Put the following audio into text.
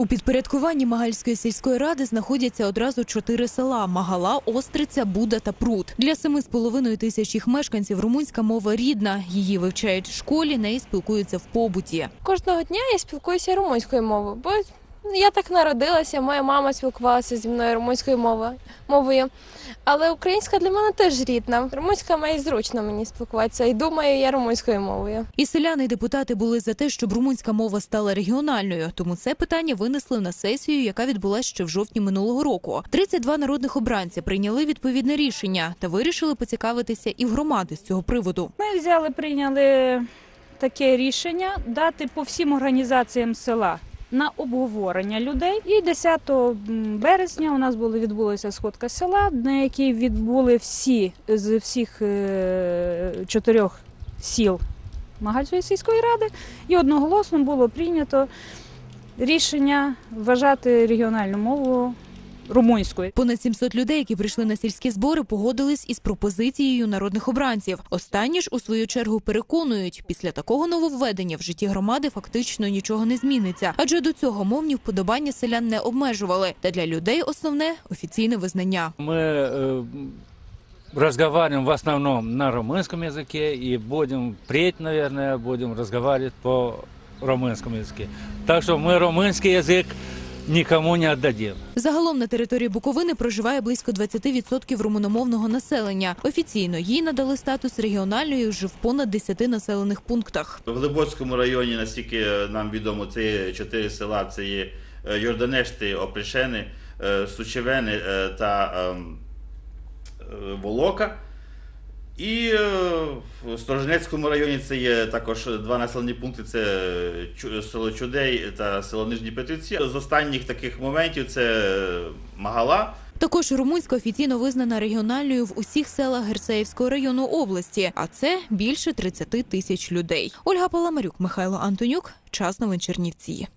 У підпорядкуванні Магальської сільської ради знаходяться одразу 4 села – Магала, Остриця, Буда та Прут. Для 7,5 тисяч їх мешканців румунська мова рідна. Її вивчають в школі, нею спілкуються в побуті. Кожного дня я спілкуюся румунською мовою, бо я так народилася, моя мама спілкувалася зі мною румунською мовою. Але українська для мене теж рідна. Румунська має зручно мені спілкуватися, і думаю я румунською мовою. І селяни, і депутати були за те, щоб румунська мова стала регіональною. Тому це питання винесли на сесію, яка відбулася ще в жовтні минулого року. 32 народних обранці прийняли відповідне рішення та вирішили поцікавитися і в громади з цього приводу. Ми прийняли таке рішення дати по всім організаціям села на обговорення людей. І 10 березня у нас відбулася сходка села, на якій відбули всі з всіх 4 сіл Магальської сільської ради. І одноголосно було прийнято рішення вважати регіональну мову румунською. Понад 700 людей, які прийшли на сільські збори, погодились із пропозицією народних обранців. Останні ж, у свою чергу, переконують, після такого нововведення в житті громади фактично нічого не зміниться. Адже до цього мовні вподобання селян не обмежували. Та для людей основне – офіційне визнання. Ми разговариваем в основном на румынском языке и будем впредь, наверное, будем разговаривать по румынскому языке. Так что мы румынский язык нікому не віддадемо. Загалом на території Буковини проживає близько 20% румуномовного населення. Офіційно їй надали статус регіональної вже в понад 10 населених пунктах. В Глубоцькому районі, наскільки нам відомо, це 4 села. Це є Йорданешти, Оплешени, Сучевени та Волока. І в Стороженецькому районі це є також 2 населені пункти, це село Чудей та село Нижні Петриці. З останніх таких моментів це Магала. Також румунська офіційно визнана регіональною в усіх селах Герцеївського району області, а це більше 30 тисяч людей. Ольга Паламарюк, Михайло Антонюк, час новин Чернівці.